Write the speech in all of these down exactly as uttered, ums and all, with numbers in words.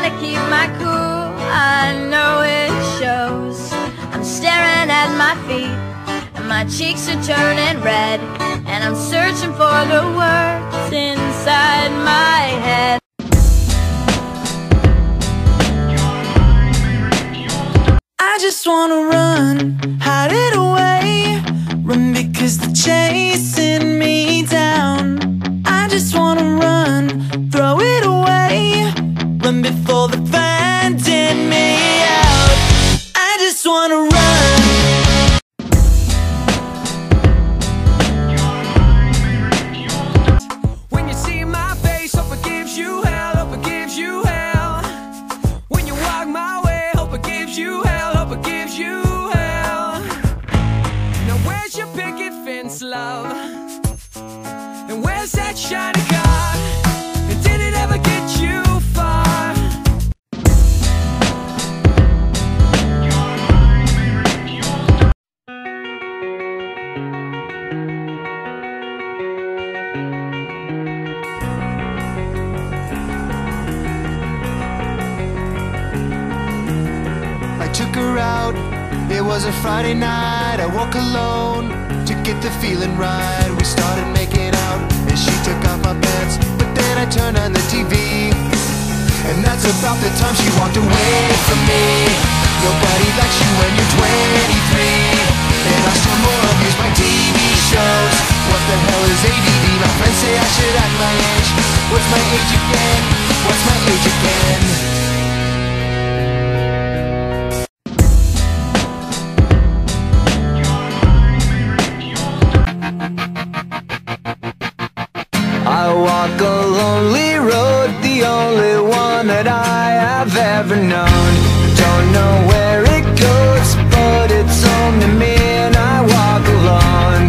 trying to keep my cool, I know it shows. I'm staring at my feet, and my cheeks are turning red, and I'm searching for the words inside my head. I just wanna run, hide it away, run because they're chasing me down. I just wanna run, throw it away, run before they're finding me out. I just wanna run. When you see my face, hope it gives you hell, hope it gives you hell. When you walk my way, hope it gives you hell, hope it gives you hell. Now where's your picket fence, love? And where's that shiny car? And did it ever get you far? I took her out, it was a Friday night. I walk alone to get the feeling right. We started making out and she took off my pants, but then I turned on the T V, and that's about the time she walked away from me. Nobody likes you when you're twenty-three, and I still more abuse my T V shows. What the hell is A D D? My friends say I should act my age. What's my age again? What's my age again? I walk a lonely road, the only one that I have ever known. Don't know where it goes, but it's home to me, and I walk alone.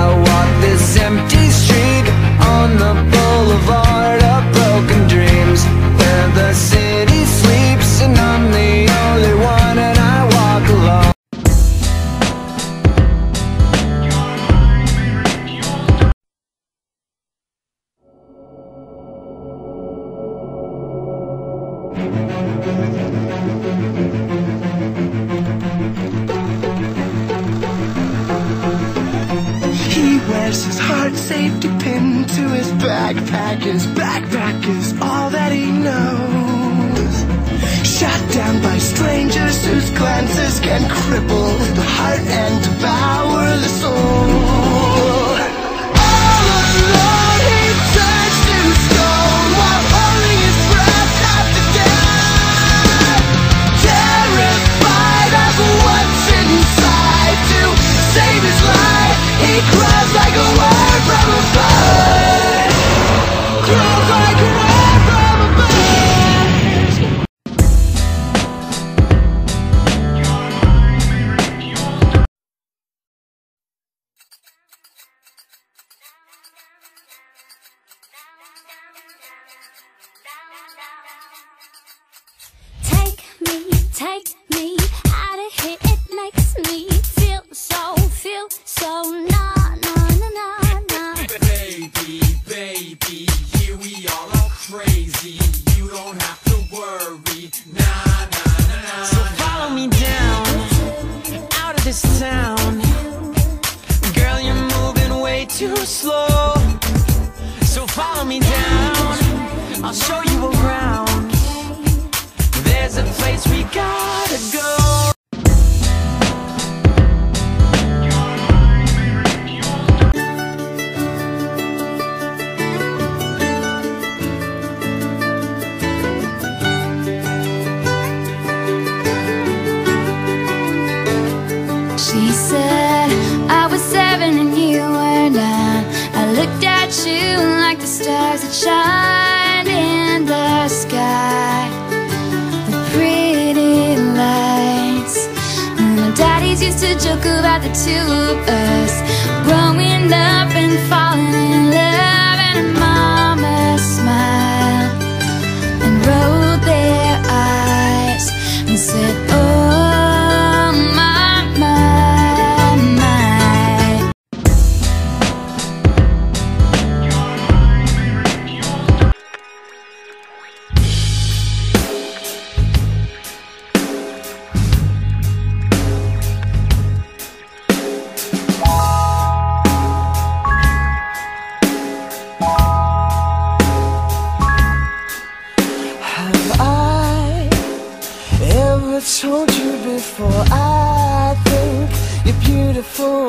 I walk this empty street on the boulevard of broken dreams, where the city sleeps and I'm the only one, and I walk alone. His heart safety pin to his backpack. His backpack is all that he knows. Shot down by strangers whose glances can cripple the heart and devour the soul. All alone he touched and stole, while holding his breath at the death, terrified of what's inside. To save his life, he cries like a word from a bird. Cries like a word from a bird. Take me, take me out of here. It makes me feel so, feel so numb. Town. Girl, you're moving way too slow, so follow me down, I'll show you around. There's a place we gotta go. She said, I was seven and you were nine. I looked at you like the stars that shine in the sky, the pretty lights. My daddies used to joke about the two of us growing up and falling in love, and mama smiled and rolled their eyes and said, oh. beautiful.